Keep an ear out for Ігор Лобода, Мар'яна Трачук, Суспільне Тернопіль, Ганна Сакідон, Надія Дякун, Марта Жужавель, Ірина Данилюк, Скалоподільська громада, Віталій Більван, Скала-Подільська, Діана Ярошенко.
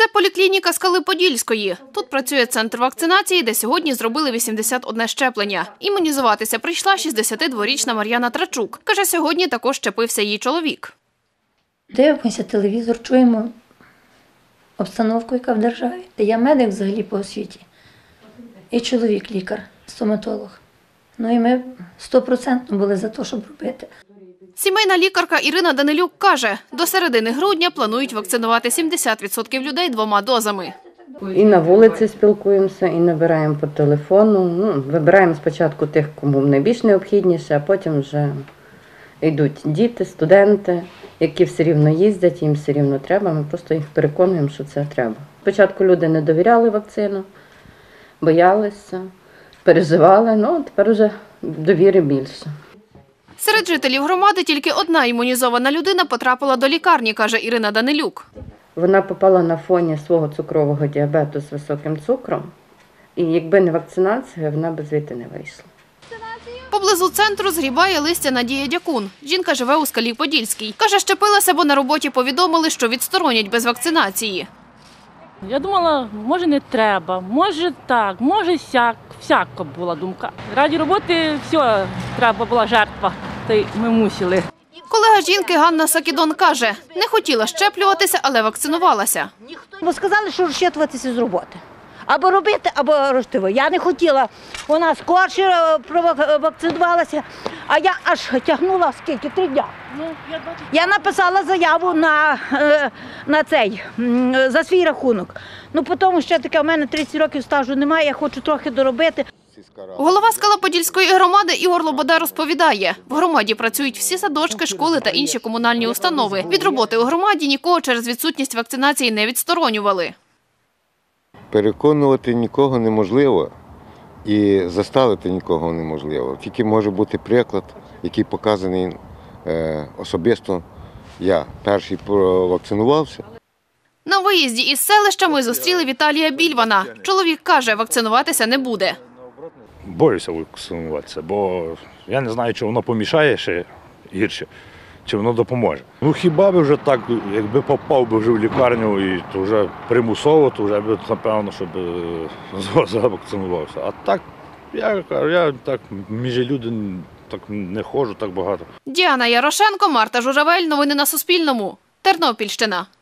Це поліклініка Скали-Подільської. Тут працює центр вакцинації, де сьогодні зробили 81 щеплення. Імунізуватися прийшла 62-річна Мар'яна Трачук. Каже, сьогодні також щепився її чоловік. Дивимося телевізор, чуємо обстановку, яка в державі. Я медик взагалі по освіті. І чоловік лікар, стоматолог. Ну і ми 100% були за те, щоб робити. Сімейна лікарка Ірина Данилюк каже, до середини грудня планують вакцинувати 70% людей 2 дозами. І на вулиці спілкуємося, і набираємо по телефону. Вибираємо спочатку тих, кому найбільш необхідніше, а потім вже йдуть діти, студенти, які все рівно їздять, їм все рівно треба. Ми просто їх переконуємо, що це треба. Спочатку люди не довіряли вакцину, боялися, переживали, тепер вже довіри більше. Серед жителів громади тільки одна імунізована людина потрапила до лікарні, каже Ірина Данилюк. Вона попала на фоні свого цукрового діабету з високим цукром. І якби не вакцинація, вона б звідти не вийшла. Поблизу центру згрібає листя Надія Дякун. Жінка живе у Скалі-Подільській. Каже, щепилася, бо на роботі повідомили, що відсторонять без вакцинації. Я думала, може не треба, може так, може сяк. Всяка була думка. Раді роботи все, треба була жертва. Ми мусили. Колега жінки Ганна Сакідон каже, не хотіла щеплюватися, але вакцинувалася. Бо сказали, що розчитуватися з роботи. Або робити, або розчитувати. Я не хотіла. Вона скорше провакцинувалася, а я аж тягнула скільки? 3 дні. Я написала заяву за свій рахунок. Тому що в мене 30 років стажу немає, я хочу трохи доробити. Голова Скалоподільської громади Ігор Лобода розповідає, в громаді працюють всі садочки, школи та інші комунальні установи. Від роботи у громаді нікого через відсутність вакцинації не відсторонювали. Переконувати нікого неможливо і заставити нікого неможливо. Тільки може бути приклад, який показаний особисто. Я перший провакцинувався. На виїзді із селища ми зустріли Віталія Більвана. Чоловік каже, вакцинуватися не буде. Боюся вакцинуватися, бо я не знаю, чи воно помішає ще гірше, чи воно допоможе. Хіба б вже так, якби попав би вже в лікарню і вже примусово, то вже б, напевно, щоб завакцинувався. А так, я так між людьми так не ходжу так багато. Діана Ярошенко, Марта Жужавель. Новини на Суспільному. Тернопільщина.